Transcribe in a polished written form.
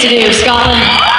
to do, Scotland.